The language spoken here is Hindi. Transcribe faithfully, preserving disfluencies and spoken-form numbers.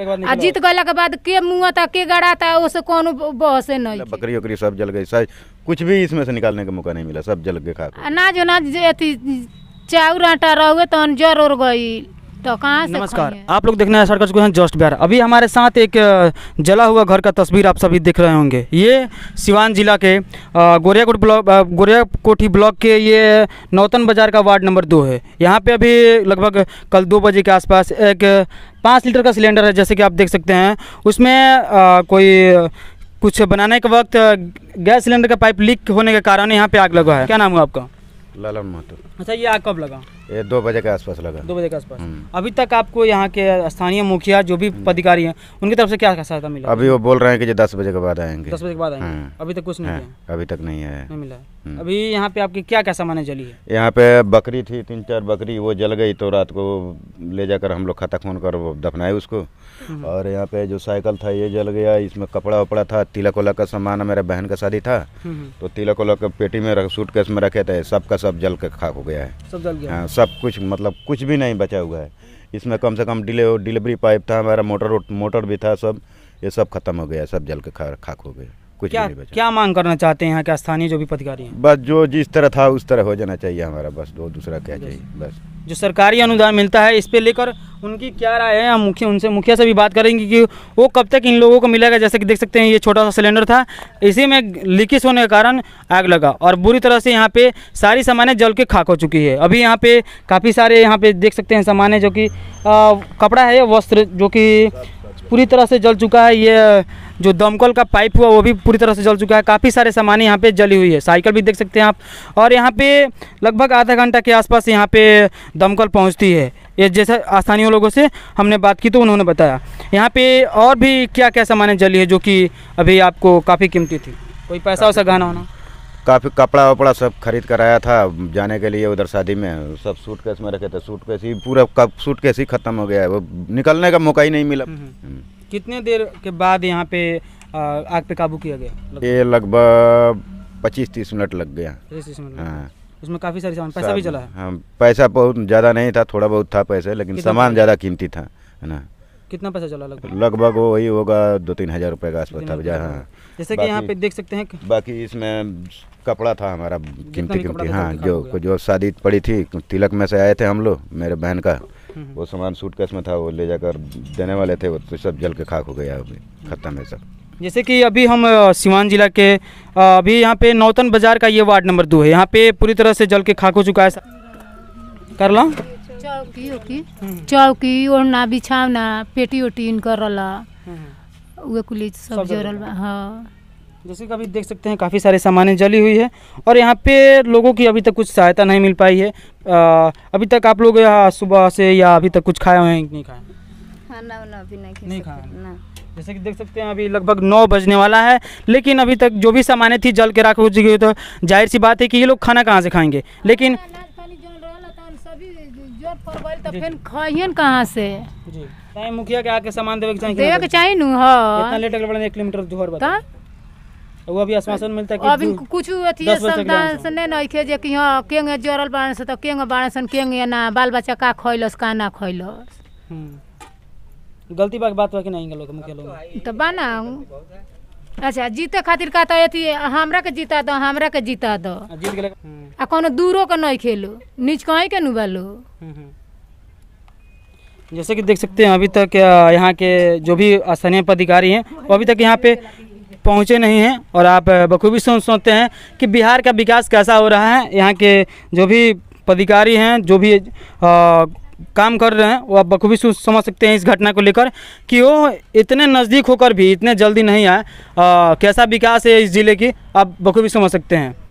आ जीत गला के बाद के मुँह था के गड़ा था उससे कौन बहसे नहीं। बकरी उकरी सब जल गई, सर कुछ भी इसमें से निकालने का मौका नहीं मिला, सब जल गए। खा अनाज उनाज अथी चाउर आटा रहे तो जर उड़ गई तो कहाँ से। नमस्कार, आप लोग देखने हैं सर्कस को जस्ट बिहार। अभी हमारे साथ एक जला हुआ घर का तस्वीर आप सभी देख रहे होंगे। ये सिवान जिला के गोरियाकोट ब्लॉक गोरियाकोठी ब्लॉक के ये नौतन बाज़ार का वार्ड नंबर दो है। यहाँ पे अभी लगभग कल दो बजे के आसपास एक पाँच लीटर का सिलेंडर है, जैसे कि आप देख सकते हैं। उसमें आ, कोई कुछ बनाने के वक्त गैस सिलेंडर का पाइप लीक होने के कारण यहाँ पे आग लगा है। क्या नाम हुआ आपका? लालन महतो। अच्छा, ये आग कब लगा? ये दो बजे के आसपास लगा। दो बजे के आसपास। अभी तक आपको यहाँ के स्थानीय मुखिया जो भी पदाधिकारी हैं उनकी तरफ से क्या सहायता मिला? अभी वो बोल रहे हैं कि जो दस बजे के बाद आएंगे। दस बजे के बाद आएंगे। अभी तक कुछ नहीं है। अभी तक नहीं है, नहीं मिला। अभी यहाँ पे आपकी क्या क्या सामान जली है? यहाँ पे बकरी थी, तीन चार बकरी, वो जल गई तो रात को ले जाकर हम लोग खाता खून कर दफनाए उसको। और यहाँ पे जो साइकिल था ये जल गया, इसमें कपड़ा वपड़ा था, तिलक उलक का सामान, मेरा बहन का शादी था तो तिलक उलक पेटी में सूटकेस में रखे थे, सबका सब जल के खाक हो गया है। सब जल गया। हाँ, सब कुछ, मतलब कुछ भी नहीं बचा हुआ है। इसमें कम से कम डिलीवरी पाइप था हमारा, मोटर मोटर भी था, सब ये सब खत्म हो गया, सब जल के खाक हो गया। कुछ क्या, नहीं क्या मांग करना चाहते हैं क्या स्थानीय जो भी पदाधिकारी हैं? बस जो जिस तरह था उस तरह हो जाना चाहिए हमारा, बस दो दूसरा क्या चाहिए। बस जो सरकारी अनुदान मिलता है इस पे लेकर उनकी क्या राय है? हम मुखिया उनसे मुखिया से भी बात करेंगे कि वो कब तक इन लोगों को मिलेगा। जैसे कि देख सकते हैं ये छोटा सा सिलेंडर था, इसी में लीकेज होने के कारण आग लगा और बुरी तरह से यहाँ पे सारी सामानें जल के खाक हो चुकी है। अभी यहाँ पे काफ़ी सारे यहाँ पे देख सकते हैं सामानें, जो कि कपड़ा है, वस्त्र, जो कि पूरी तरह से जल चुका है। ये जो दमकल का पाइप हुआ वो भी पूरी तरह से जल चुका है। काफ़ी सारे सामान यहाँ पे जली हुई है, साइकिल भी देख सकते हैं आप। और यहाँ पे लगभग आधा घंटा के आसपास यहाँ पे दमकल पहुँचती है। ये जैसे स्थानीय लोगों से हमने बात की तो उन्होंने बताया। यहाँ पे और भी क्या क्या सामान जली है जो कि अभी आपको काफ़ी कीमती थी? कोई पैसा वैसा गहना होना? काफ़ी कपड़ा वपड़ा सब खरीद कर आया था जाने के लिए उधर शादी में, सब सूटकेस में रखे थे, सूटकेस ही पूरा सूटकेस ही खत्म हो गया है, वो निकलने का मौका ही नहीं मिला। कितने देर के बाद यहाँ पे आग पे काबू किया गया? ये लगभग पच्चीस तीस मिनट लग गया। पच्चीस मिनट। हाँ, उसमें काफ़ी सारे सामान, पैसा भी चला है? हाँ, पैसा बहुत ज़्यादा नहीं था, थोड़ा बहुत था पैसे, लेकिन सामान ज़्यादा कीमती था, है ना। कितना पैसा चला लगभग? लगभग वो वही होगा दो तीन हज़ार रुपये का आसपास था। हाँ, जैसे कि यहाँ पे देख सकते हैं। बाकी इसमें कपड़ा था हमारा कीमती कीमती। हाँ, जो जो शादी पड़ी थी, तिलक में से आए थे हम लोग, मेरे बहन का वो सामान सूटकेस में था, वो ले जाकर देने वाले थे, वो सब जल के खाक हो गया, खत्म है सब। जैसे कि अभी हम सिवान जिला के अभी यहाँ पे नौतन बाज़ार का ये वार्ड नंबर दो है, यहाँ पे पूरी तरह से जल के खाक हो चुका है। कर लो चौकी ओकी, चौकी ओढ़ना बिछावना पेटी ओटी इन कर रहा वे कुली सब जोड़ल। हाँ, जैसे कि अभी देख सकते हैं काफ़ी सारे सामानें जली हुई है और यहाँ पे लोगों की अभी तक कुछ सहायता नहीं मिल पाई है। आ, अभी तक आप लोग यहाँ सुबह से या अभी तक कुछ खाए हुए हैं कि नहीं खाए? खाना वाना अभी नहीं, नहीं खाया। जैसे कि देख सकते हैं अभी लगभग नौ बजने वाला है, लेकिन अभी तक जो भी सामानें थी जल के राख हो चुकी है, तो जाहिर सी बात है कि ये लोग खाना कहाँ से खाएंगे। लेकिन फिर कहाँ से मुखिया के आके सामान देवे के चाहिए किलोमीटर, वो अभी आश्वासन मिलता है कि अभी कुछ अथी से नहीं नहीं खे जे कि हाँ केंगे जोड़ल बाड़न से तो केंगे बाड़न सन केंगे ना बाल बच्चा का खैलस का ना खैलस। गलती बात बात कि नहीं लोग मुख्य लोग तो बना। अच्छा, जीते खातिर का अथी हमरा के जीता दो, हमरा के जीता दो, आ कोनो दूरो के नहीं खेलो, नीच कहीं के नुबालो। जैसे कि देख सकते हैं अभी तक यहाँ के जो भी स्थानीय पदाधिकारी हैं वो अभी तक यहाँ पे पहुँचे नहीं हैं और आप बखूबी सोच सोचते हैं कि बिहार का विकास कैसा हो रहा है। यहाँ के जो भी पदाधिकारी हैं जो भी आ, काम कर रहे हैं वो आप बखूबी समझ सकते हैं इस घटना को लेकर कि वो इतने नज़दीक होकर भी इतने जल्दी नहीं आए। कैसा विकास है इस ज़िले की आप बखूबी समझ सकते हैं।